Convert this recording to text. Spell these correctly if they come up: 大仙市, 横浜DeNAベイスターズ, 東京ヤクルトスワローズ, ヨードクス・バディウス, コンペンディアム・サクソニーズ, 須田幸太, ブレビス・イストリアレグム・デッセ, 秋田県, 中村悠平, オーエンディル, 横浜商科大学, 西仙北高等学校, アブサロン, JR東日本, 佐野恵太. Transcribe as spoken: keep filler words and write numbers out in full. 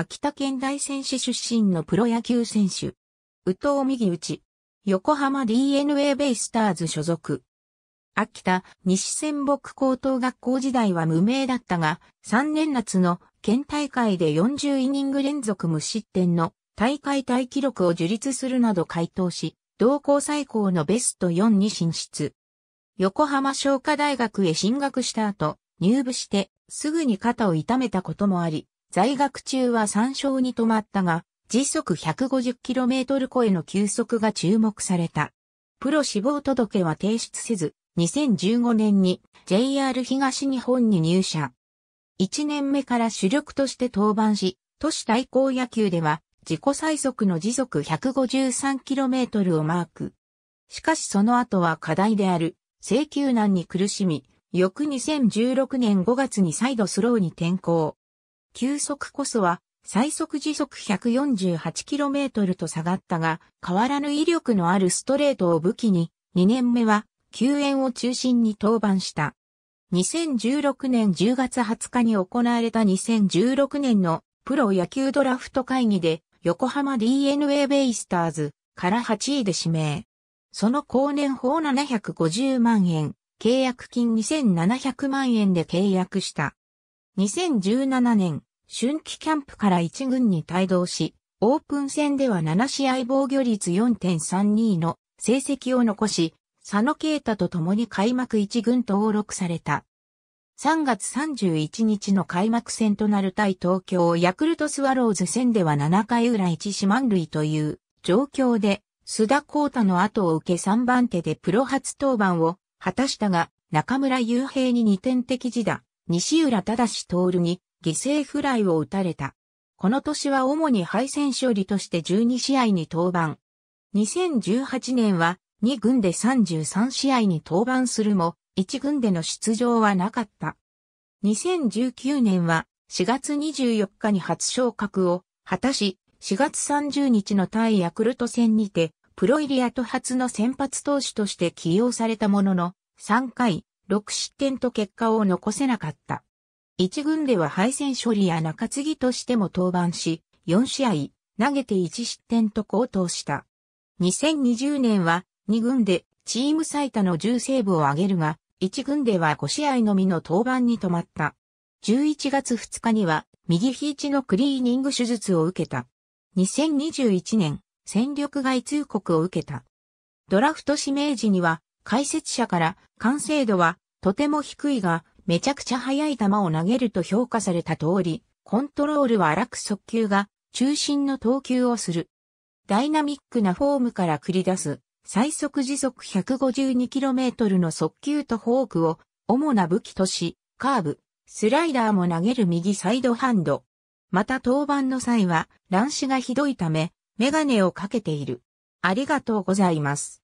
秋田県大仙市出身のプロ野球選手。宇藤右打。横浜 ディーエヌエー ベイスターズ所属。秋田西仙北高等学校時代は無名だったが、さんねん夏の県大会でよんじゅうイニング連続無失点の大会タイ記録を樹立するなど快投し、同校最高のベストよんに進出。横浜商科大学へ進学した後、入部してすぐに肩を痛めたこともあり、在学中はさんしょうに止まったが、時速 ひゃくごじゅっキロメートル 超えの球速が注目された。プロ志望届は提出せず、にせんじゅうごねんに ジェイアール 東日本に入社。いちねんめから主力として登板し、都市対抗野球では自己最速の時速 ひゃくごじゅうさんキロメートル をマーク。しかしその後は課題である制球難に苦しみ、翌にせんじゅうろくねんごがつに再度スローに転向。球速こそは最速時速 ひゃくよんじゅうはちキロメートル と下がったが、変わらぬ威力のあるストレートを武器に、にねんめは球宴を中心に登板した。にせんじゅうろくねんじゅうがつはつかに行われたにせんじゅうろくねんのプロ野球ドラフト会議で横浜 ディーエヌエー ベイスターズからはちいで指名。その後年俸ななひゃくごじゅうまんえん、契約金にせんななひゃくまんえんで契約した。にせんじゅうななねん、春季キャンプからいち軍に帯同し、オープン戦ではななしあい防御率 よんてんさんに の成績を残し、佐野恵太と共に開幕いち軍登録された。さんがつさんじゅういちにちの開幕戦となる対東京ヤクルトスワローズ戦ではななかいうらいちし満塁という状況で、須田康太の後を受けさんばんてでプロ初登板を果たしたが、中村悠平ににてんてき自打、西浦忠徹に犠牲フライを打たれた。この年は主に敗戦勝利としてじゅうにしあいに登板。にせんじゅうはちねんはに軍でさんじゅうさんしあいに登板するも、いち軍での出場はなかった。にせんじゅうきゅうねんはしがつにじゅうよっかに初昇格を果たし、しがつさんじゅうにちの対ヤクルト戦にて、プロ入り後初の先発投手として起用されたものの、さんかい、ろくしってんと結果を残せなかった。いち軍では敗戦処理や中継ぎとしても登板し、よんしあい、投げていちしってんと好投した。にせんにじゅうねんはに軍でチーム最多のじゅうセーブを挙げるが、いち軍ではごしあいのみの登板に止まった。じゅういちがつふつかには右肘のクリーニング手術を受けた。にせんにじゅういちねん、戦力外通告を受けた。ドラフト指名時には、解説者から完成度はとても低いが、めちゃくちゃ速い球を投げると評価された通り、コントロールは荒く速球が中心の投球をする。ダイナミックなフォームから繰り出す最速時速 ひゃくごじゅうにキロメートル の速球とフォークを主な武器とし、カーブ、スライダーも投げる右サイドハンド。また登板の際は乱視がひどいため、メガネをかけている。ありがとうございます。